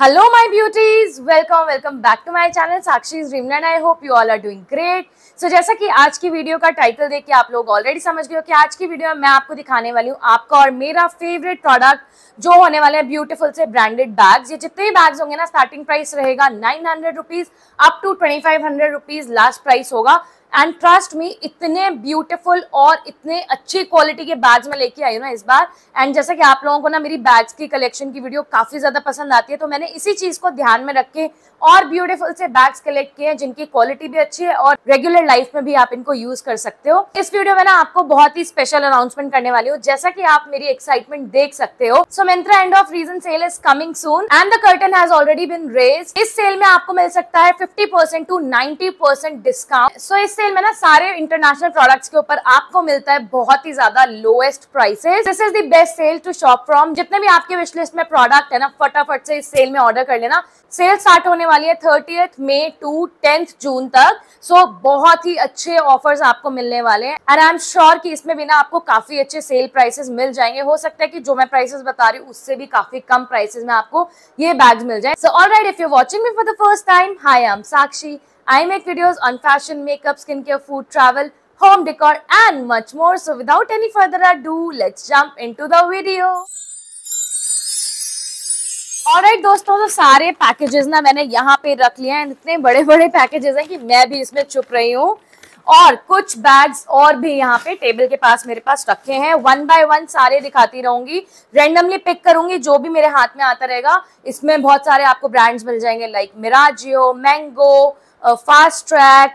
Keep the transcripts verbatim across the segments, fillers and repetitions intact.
Hello my beauties, welcome welcome back to my channel Sakshi's Dreamland. I hope you all are doing great. So जैसा कि आज की video का title देख के आप लोग ऑलरेडी समझ गए हो कि आज की वीडियो में मैं आपको दिखाने वाली हूँ आपका और मेरा फेवरेट प्रोडक्ट जो होने वाले हैं ब्यूटीफुल से ब्रांडेड बैग्स. ये जितने भी बैग्स होंगे ना स्टार्टिंग प्राइस रहेगा nine hundred rupees up to twenty five hundred rupees last price होगा. एंड ट्रस्ट मी इतने ब्यूटीफुल और इतने अच्छी क्वालिटी के बैग्स मैं लेके आई हूँ ना इस बार. एंड जैसा कि आप लोगों को ना मेरी बैग्स की कलेक्शन की वीडियो काफ़ी ज़्यादा पसंद आती है तो मैंने इसी चीज़ को ध्यान में रख के और ब्यूटीफुल से बैग्स कलेक्ट किए हैं जिनकी क्वालिटी भी अच्छी है और रेगुलर लाइफ में भी आप इनको यूज़ कर सकते हो. इस वीडियो में ना आपको बहुत ही स्पेशल अनाउंसमेंट करने वाली हूँ जैसा कि आप मेरी एक्साइटमेंट देख सकते हो. So Myntra end of reason sale is coming soon and the curtain has already been raised. इस सेल में आपको मिल सकता है fifty percent to ninety percent discount. So इस सेल में ना सारे इंटरनेशनल प्रोडक्ट्स के ऊपर आपको मिलता है बहुत ही ज्यादा lowest prices. This is the best sale to shop from. जितने भी आपके विश लिस्ट में प्रोडक्ट है ना फटाफट से इस सेल में ऑर्डर कर लेना. सेल स्टार्ट होने वाली है thirtieth May to tenth June तक. सो so, बहुत ही अच्छे ऑफर्स आपको मिलने वाले हैं एंड आई एम श्योर कि इसमें भी ना आपको काफी अच्छे सेल प्राइसेस मिल जाएंगे. हो सकता है कि जो मैं प्राइसेस बता रही हूँ उससे भी काफी कम प्राइसेस में आपको ये बैग्स मिल जाए. So alright, if you watching me for the first time, hi I am Sakshi. I make videos on fashion, makeup, skincare, food, travel, home decor and much more. So without any further ado, let's jump into the video. Alright दोस्तों, तो सारे packages ना मैंने यहाँ पे रख लिए हैं. इतने बड़े बड़े पैकेजेस हैं कि मैं भी इसमें छुप रही हूँ और कुछ बैग्स और भी यहाँ पे टेबल के पास मेरे पास रखे हैं. वन बाय वन सारे दिखाती रहूंगी, रैंडमली पिक करूंगी जो भी मेरे हाथ में आता रहेगा. इसमें बहुत सारे आपको ब्रांड्स मिल जाएंगे लाइक मिराजियो, मैंगो, फास्ट्रैक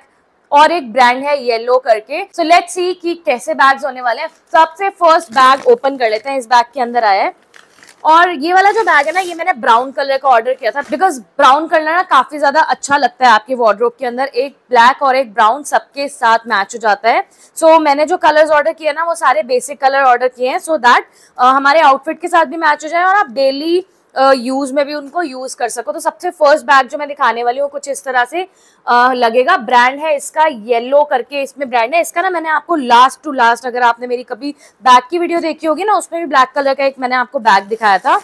और एक ब्रांड है येलो करके. सो लेट्स सी कि कैसे बैग्स होने वाले हैं. सबसे फर्स्ट बैग ओपन कर लेते हैं. इस बैग के अंदर आया है और ये वाला जो बैग है ना ये मैंने ब्राउन कलर का ऑर्डर किया था बिकॉज ब्राउन कलर ना काफी ज्यादा अच्छा लगता है आपके वार्डरोब के अंदर. एक ब्लैक और एक ब्राउन सबके साथ मैच हो जाता है. सो so, मैंने जो कलर्स ऑर्डर किए ना वो सारे बेसिक कलर ऑर्डर किए हैं सो दैट हमारे आउटफिट के साथ भी मैच हो जाए और आप डेली यूज uh, में भी उनको यूज कर सको. तो सबसे फर्स्ट बैग जो मैं दिखाने वाली हूँ कुछ इस तरह से uh, लगेगा. ब्रांड है इसका येलो करके, इसमें ब्रांड है इसका ना. मैंने आपको लास्ट टू लास्ट अगर आपने मेरी कभी बैग की वीडियो देखी होगी ना उसमें भी ब्लैक कलर का एक मैंने आपको बैग दिखाया था.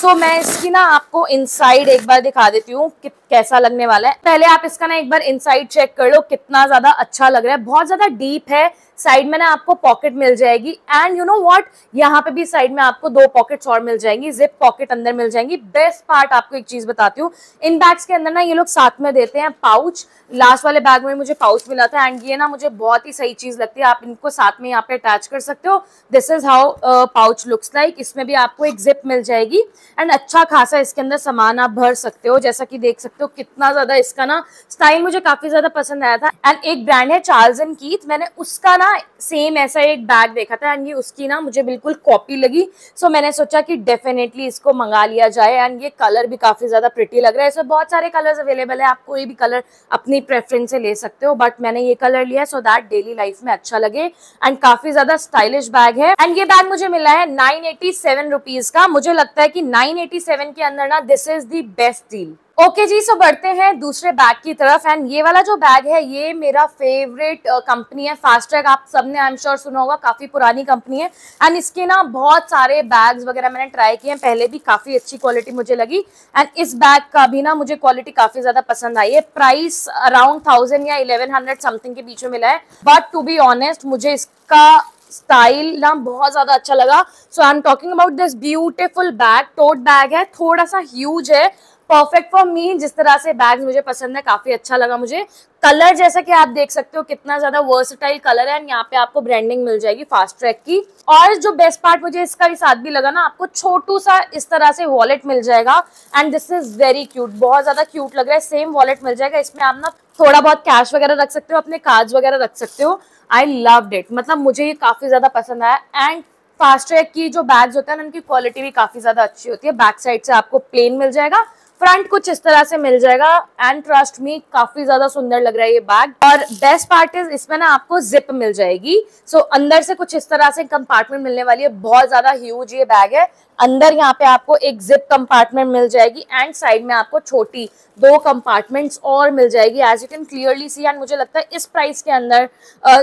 सो so, मैं इसकी ना आपको इनसाइड एक बार दिखा देती हूँ कि कैसा लगने वाला है. पहले आप इसका ना एक बार इनसाइड चेक कर लो कितना ज्यादा अच्छा लग रहा है. बहुत ज्यादा डीप है, साइड में ना आपको पॉकेट मिल जाएगी एंड यू नो व्हाट यहाँ पे भी साइड में आपको दो पॉकेट्स और मिल जाएंगी, जिप पॉकेट अंदर मिल जाएंगी. बेस्ट पार्ट आपको एक चीज बताती हूँ, इन बैग्स के अंदर ना ये लोग साथ में देते हैं पाउच. लास्ट वाले बैग में मुझे पाउच मिला था एंड ये ना मुझे बहुत ही सही चीज लगती है. आप इनको साथ में यहाँ पे अटैच कर सकते हो. This is how pouch looks like. इसमें भी आपको एक जिप मिल जाएगी एंड अच्छा खासा इसके अंदर सामान आप भर सकते हो. जैसा कि देख सकते हो कितना ज्यादा इसका ना स्टाइल मुझे काफी ज्यादा पसंद आया था. एंड एक ब्रांड है चार्ल्स एंड कीथ, मैंने उसका ना सेम ऐसा एक बैग देखा था एंड ये उसकी ना मुझे बिल्कुल कॉपी लगी. सो so, मैंने सोचा कि डेफिनेटली इसको मंगा लिया जाए एंड ये कलर भी काफी ज्यादा प्रिटी लग रहा है. इसमें बहुत सारे कलर्स अवेलेबल है, आप कोई भी कलर अपनी प्रेफरेंस से ले सकते हो बट मैंने ये कलर लिया सो दैट डेली लाइफ में अच्छा लगे एंड काफी ज्यादा स्टाइलिश बैग है. एंड ये बैग मुझे मिला है नाइन एटी सेवन रुपीज का. मुझे लगता है कि नाइन एटी सेवन के अंदर ना this is the best deal. Okay जी, सो बढ़ते हैं दूसरे बैग की तरफ. एंड ये वाला जो बैग है ये मेरा फेवरेट कंपनी है फास्ट्रैक. आप सबने आई एम श्योर सुना होगा, काफी पुरानी कंपनी है एंड इसके ना बहुत सारे बैग्स वगैरह मैंने ट्राई किए हैं पहले भी. काफी अच्छी क्वालिटी मुझे लगी एंड इस बैग का भी ना मुझे क्वालिटी काफी ज्यादा पसंद आई है. प्राइस अराउंड थाउजेंड या इलेवन हंड्रेड समथिंग के बीच में मिला है बट टू बी ऑनेस्ट मुझे इसका स्टाइल ना बहुत ज्यादा अच्छा लगा. So I am talking about this beautiful bag. Tote bag है, थोड़ा सा ह्यूज है, परफेक्ट फॉर मी. जिस तरह से बैग्स मुझे पसंद है काफी अच्छा लगा मुझे. कलर जैसा कि आप देख सकते हो कितना ज्यादा वर्सेटाइल कलर है एंड यहाँ पे आपको ब्रांडिंग मिल जाएगी फास्ट्रैक की. और जो बेस्ट पार्ट मुझे इसका भी साथ भी लगा ना, आपको छोटू सा इस तरह से वॉलेट मिल जाएगा and this is very cute. बहुत ज्यादा क्यूट लग रहा है. सेम वॉलेट मिल जाएगा, इसमें आप ना थोड़ा बहुत कैश वगैरह रख सकते हो, अपने कार्ड्स वगैरह रख सकते हो. आई लव्ड इट, मतलब मुझे ये काफी ज्यादा पसंद आया. एंड फास्ट्रैक की जो बैग्स होते हैं ना उनकी क्वालिटी भी काफी ज्यादा अच्छी होती है. बैक साइड से आपको प्लेन मिल जाएगा, फ्रंट कुछ इस तरह से मिल जाएगा एंड ट्रस्ट मी काफी ज्यादा सुंदर लग रहा है ये बैग. और बेस्ट पार्ट इज इसमें ना आपको जिप मिल जाएगी. सो so, अंदर से कुछ इस तरह से कंपार्टमेंट मिलने वाली है. बहुत ज्यादा ह्यूज ये बैग है. अंदर यहाँ पे आपको एक जिप कंपार्टमेंट मिल जाएगी एंड साइड में आपको छोटी दो कंपार्टमेंट्स और मिल जाएगी as you can clearly see. And मुझे लगता है इस प्राइस के अंदर uh,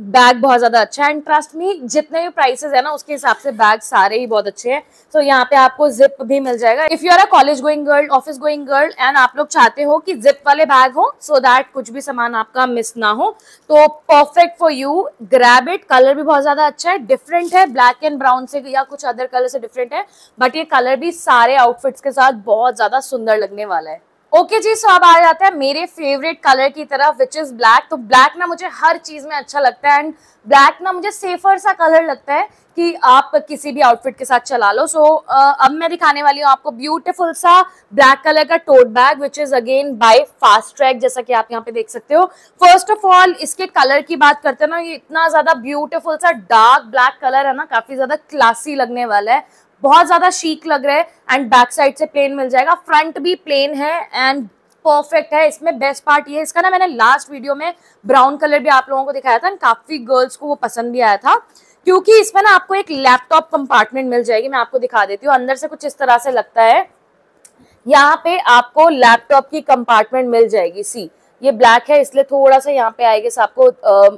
बैग बहुत ज्यादा अच्छा है एंड ट्रस्ट मी जितने भी प्राइसेस है ना उसके हिसाब से बैग सारे ही बहुत अच्छे हैं। सो so, यहाँ पे आपको जिप भी मिल जाएगा। If you are a college going girl, office going girl and आप लोग चाहते हो कि जिप वाले बैग हो सो so दैट कुछ भी सामान आपका मिस ना हो तो perfect for you, grab it. Colour भी बहुत ज्यादा अच्छा है, डिफरेंट है, ब्लैक एंड ब्राउन से या कुछ अदर कलर से डिफरेंट है बट ये कलर भी सारे आउटफिट्स के साथ बहुत ज्यादा सुंदर लगने वाला है। ओके okay जी, सो अब आ जाता है मेरे फेवरेट कलर की तरफ विच इज ब्लैक। तो ब्लैक ना मुझे हर चीज में अच्छा लगता है एंड ब्लैक ना मुझे सेफर सा कलर लगता है कि आप किसी भी आउटफिट के साथ चला लो। सो so, uh, अब मैं दिखाने वाली हूँ आपको ब्यूटीफुल सा ब्लैक कलर का tote bag which is again by Fastrack, जैसा कि आप यहाँ पे देख सकते हो। फर्स्ट ऑफ ऑल इसके कलर की बात करते हैं ना, ये इतना ज्यादा ब्यूटीफुल सा डार्क ब्लैक कलर है ना, काफी ज्यादा क्लासी लगने वाला है, बहुत ज्यादा शीक लग रहा है एंड बैक साइड से प्लेन मिल जाएगा, फ्रंट भी प्लेन है एंड परफेक्ट है। इसमें बेस्ट पार्ट ये है इसका ना, मैंने लास्ट वीडियो में ब्राउन कलर भी आप लोगों को दिखाया था एंड काफी गर्ल्स को वो पसंद भी आया था क्योंकि इसमें ना आपको एक लैपटॉप कंपार्टमेंट मिल जाएगी। मैं आपको दिखा देती हूँ, अंदर से कुछ इस तरह से लगता है, यहाँ पे आपको लैपटॉप की कंपार्टमेंट मिल जाएगी। सी ये ब्लैक है इसलिए थोड़ा सा यहाँ पे आएगा, आपको आ,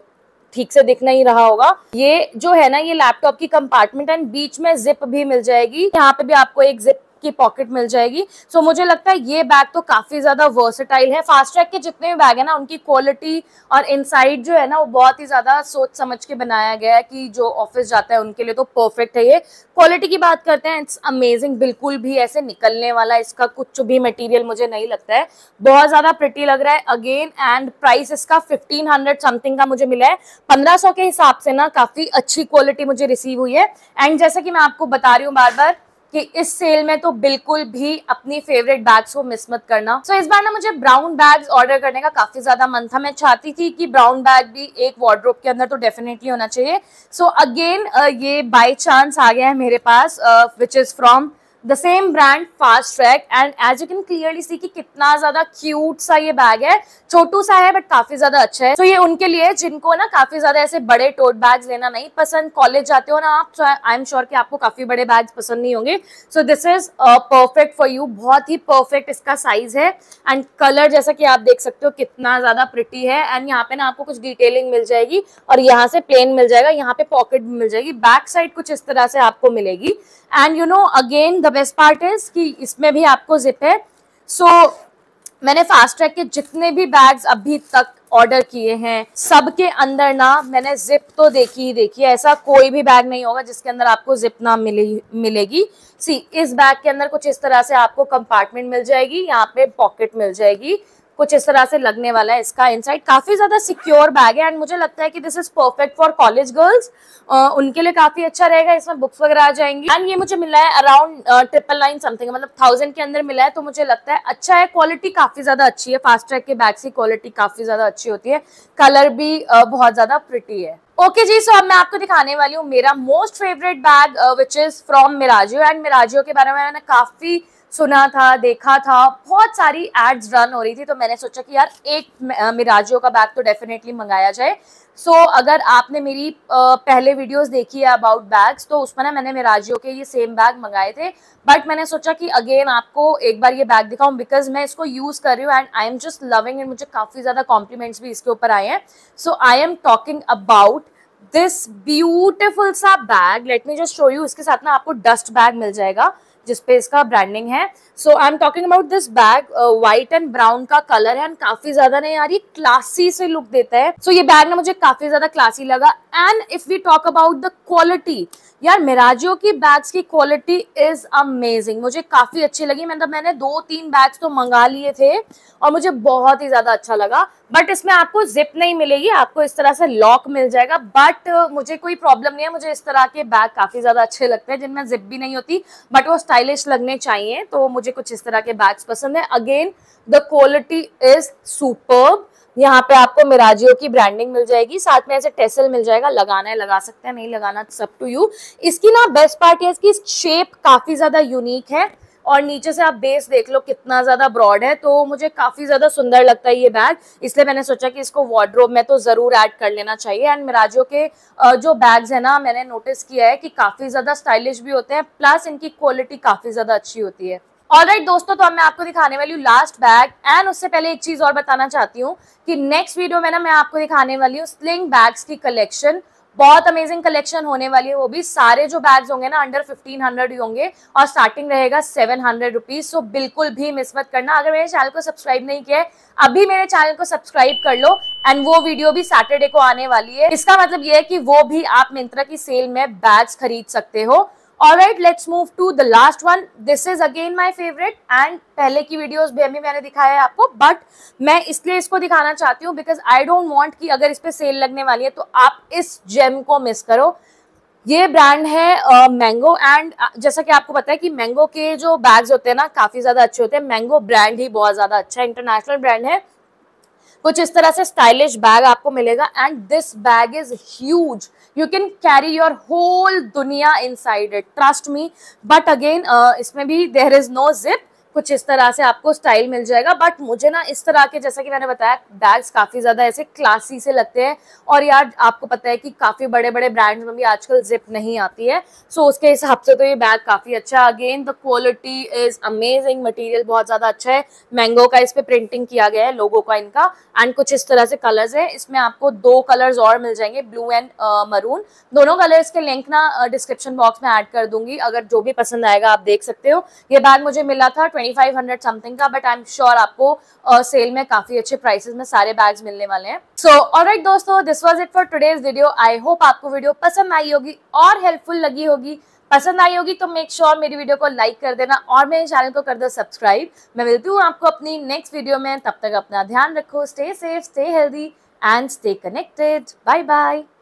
ठीक से दिख नहीं रहा होगा। ये जो है ना ये लैपटॉप की कंपार्टमेंट एंड बीच में जिप भी मिल जाएगी, यहाँ पे भी आपको एक जिप की पॉकेट मिल जाएगी। सो so, मुझे लगता है ये बैग तो काफी ज्यादा वर्सेटाइल है। फास्ट्रैक के जितने भी बैग है ना उनकी क्वालिटी और इनसाइड जो है ना वो बहुत ही ज्यादा सोच समझ के बनाया गया है कि जो ऑफिस जाता है उनके लिए तो परफेक्ट है। ये क्वालिटी की बात करते हैं, इट्स अमेजिंग, बिल्कुल भी ऐसे निकलने वाला इसका कुछ भी मटेरियल मुझे नहीं लगता है, बहुत ज्यादा प्रिटी लग रहा है अगेन एंड प्राइस इसका फिफ्टीन हंड्रेड समथिंग का मुझे मिला है, पंद्रह सौ के हिसाब से ना काफी अच्छी क्वालिटी मुझे रिसीव हुई है। एंड जैसे कि मैं आपको बता रही हूँ बार बार कि इस सेल में तो बिल्कुल भी अपनी फेवरेट बैग्स को मिस मत करना। सो so, इस बार ना मुझे ब्राउन बैग्स ऑर्डर करने का काफी ज्यादा मन था, मैं चाहती थी कि ब्राउन बैग भी एक वार्डरोब के अंदर तो डेफिनेटली होना चाहिए। सो so, अगेन ये बाय चांस आ गया है मेरे पास which is from the same brand Fastrack and as you can clearly see कि कितना ज्यादा क्यूट सा ये बैग है, छोटू सा है बट काफी ज्यादा अच्छा है। तो so, ये उनके लिए जिनको ना काफी ज्यादा ऐसे बड़े टोट बैग्स लेना नहीं पसंद, कॉलेज जाते हो ना आप, आई एम श्योर कि आपको काफी बड़े बैग्स पसंद नहीं होंगे। So this is perfect for you, बहुत ही परफेक्ट इसका साइज है एंड कलर जैसा कि आप देख सकते हो कितना ज्यादा प्रिटी है एंड यहाँ पे ना आपको कुछ डिटेलिंग मिल जाएगी और यहाँ से प्लेन मिल जाएगा, यहाँ पे पॉकेट भी मिल जाएगी, बैक साइड कुछ इस तरह से आपको मिलेगी and you know again best part is कि इसमें भी आपको जिप है। सो so, मैंने फास्ट्रैक के जितने भी बैग्स अभी तक ऑर्डर किए हैं सबके अंदर ना मैंने जिप तो देखी ही देखी है, ऐसा कोई भी बैग नहीं होगा जिसके अंदर आपको जिप ना मिले मिलेगी। सी इस बैग के अंदर कुछ इस तरह से आपको कंपार्टमेंट मिल जाएगी, यहाँ पे पॉकेट मिल जाएगी, कुछ इस तरह से लगने वाला है इसका इनसाइड, काफी ज्यादा सिक्योर बैग है एंड मुझे लगता है कि this is perfect for college girls, उनके लिए काफी अच्छा रहेगा। इसमें बुक्स वगैरह आ जाएंगी एंड ये मुझे मिला है अराउंड ट्रिपल नाइन समथिंग, मतलब थाउजेंड के अंदर मिला है, तो मुझे लगता है अच्छा है। क्वालिटी काफी ज्यादा अच्छी है, फास्ट्रैक के बैग्स की क्वालिटी काफी ज्यादा अच्छी होती है, कलर भी uh, बहुत ज्यादा प्रिटी है। ओके okay जी, सो so अब मैं आपको दिखाने वाली हूँ मेरा most favourite bag which is from मिराज़ियो and मिराज़ियो के बारे में मैंने काफी सुना था, देखा था, बहुत सारी एड्स रन हो रही थी, तो मैंने सोचा कि यार एक मिराज़ियो का बैग तो डेफिनेटली मंगाया जाए। सो so, अगर आपने मेरी पहले वीडियोस देखी है अबाउट बैग्स तो उसमें ना मैंने मिराज़ियो के ये सेम बैग मंगाए थे बट मैंने सोचा कि अगेन आपको एक बार ये बैग दिखाऊं बिकॉज मैं इसको यूज़ कर रही हूँ and I am just loving and मुझे काफ़ी ज़्यादा कॉम्प्लीमेंट्स भी इसके ऊपर आए हैं। So I am talking about this beautiful सा bag, let me just show you. इसके साथ ना आपको डस्ट बैग मिल जाएगा जिसपे इसका ब्रांडिंग है। So I am talking about this bag, white and brown का कलर है एंड काफी ज्यादा ना यार ये क्लासी से लुक देता है। सो so, ये बैग ना मुझे काफी ज्यादा क्लासी लगा and if we talk about the quality, यार मिराज़ियो की बैग्स की क्वालिटी इज अमेजिंग, मुझे काफी अच्छी लगी। मतलब मैंने दो तीन बैग्स तो मंगा लिए थे और मुझे बहुत ही ज्यादा अच्छा लगा बट इसमें आपको जिप नहीं मिलेगी, आपको इस तरह से लॉक मिल जाएगा बट uh, मुझे कोई प्रॉब्लम नहीं है। मुझे इस तरह के बैग काफी ज्यादा अच्छे लगते हैं जिनमें जिप भी नहीं होती बट वो स्टाइलिश लगने चाहिए, तो मुझे कुछ इस तरह के बैग्स पसंद है। Again the quality is superb, यहाँ पे आपको मिराज़ियो की ब्रांडिंग मिल जाएगी, साथ में ऐसे टेसल मिल जाएगा, लगाना है लगा सकते हैं, नहीं लगाना सब टू यू। इसकी ना बेस्ट पार्ट है इसकी शेप काफी ज्यादा यूनिक है और नीचे से आप बेस देख लो कितना ज्यादा ब्रॉड है, तो मुझे काफी ज्यादा सुंदर लगता है ये बैग, इसलिए मैंने सोचा कि इसको वार्डरोब में तो जरूर ऐड कर लेना चाहिए। एंड मिराज़ियो के जो बैग्स है ना मैंने नोटिस किया है कि काफी ज्यादा स्टाइलिश भी होते हैं प्लस इनकी क्वालिटी काफी ज्यादा अच्छी होती है। ऑलराइट दोस्तों, तो अब मैं आपको दिखाने वाली हूँ लास्ट बैग। एंड उससे पहले एक चीज और बताना चाहती हूँ कि नेक्स्ट वीडियो में ना मैं आपको दिखाने वाली हूँ स्लिंग बैग्स की कलेक्शन। बहुत अमेजिंग कलेक्शन होने वाली है, वो भी सारे जो बैग्स होंगे ना अंडर फिफ्टीन हंड्रेड ही होंगे और स्टार्टिंग रहेगा सेवन हंड्रेड रुपीज। सो बिल्कुल भी मिस मत करना। अगर मेरे चैनल को सब्सक्राइब नहीं किया है, अभी मेरे चैनल को सब्सक्राइब कर लो। एंड वो वीडियो भी सैटरडे को आने वाली है, इसका मतलब ये है कि वो भी आप मिंत्रा की सेल में बैग्स खरीद सकते हो। Alright, let's move to the last one. This is again my favourite and पहले की वीडियोस भी अभी मैंने दिखाया है आपको, बट मैं इसलिए इसको दिखाना चाहती हूँ बिकॉज आई डोंट वांट कि अगर इस पे सेल लगने वाली है तो आप इस जेम को मिस करो। ये ब्रांड है मैंगो uh, एंड uh, जैसा कि आपको पता है कि मैंगो के जो बैग्स होते हैं ना काफी ज्यादा अच्छे होते हैं। मैंगो ब्रांड ही बहुत ज्यादा अच्छा इंटरनेशनल ब्रांड है। कुछ इस तरह से स्टाइलिश बैग आपको मिलेगा and this bag is huge, you can carry your whole दुनिया inside it, trust me. But again इसमें भी देयर इज नो जिप, कुछ इस तरह से आपको स्टाइल मिल जाएगा। बट मुझे ना इस तरह के, जैसा कि मैंने बताया, बैग्स काफ़ी ज़्यादा ऐसे क्लासी से लगते हैं। और यार आपको पता है कि काफ़ी बड़े बड़े ब्रांड्स में भी आजकल जिप नहीं आती है, सो so, उसके हिसाब से तो ये बैग काफ़ी अच्छा। Again the quality is amazing, material बहुत ज़्यादा अच्छा है। मैंगो का इस पर प्रिंटिंग किया गया है, लोगों का इनका। एंड कुछ इस तरह से कलर्स है, इसमें आपको दो कलर्स और मिल जाएंगे, ब्लू एंड मरून। दोनों कलर्स के लिंक ना डिस्क्रिप्शन बॉक्स में ऐड कर दूंगी, अगर जो भी पसंद आएगा आप देख सकते हो। ये बैग मुझे मिला था पच्चीस सौ समथिंग का, बट आई एम श्योर आपको सेल uh, में काफी अच्छे प्राइसेस में सारे बैग्स मिलने वाले हैं। सो ऑलराइट दोस्तों, this was it for today's video. I hope आपको वीडियो पसंद आई होगी और हेल्पफुल लगी होगी। पसंद आई होगी तो मेक श्योर sure मेरी वीडियो को लाइक कर देना और मेरे चैनल को कर दो सब्सक्राइब। मैं मिलती हूँ आपको अपनी नेक्स्ट वीडियो में, तब तक अपना ध्यान रखो। Stay safe, stay healthy and stay connected. Bye bye.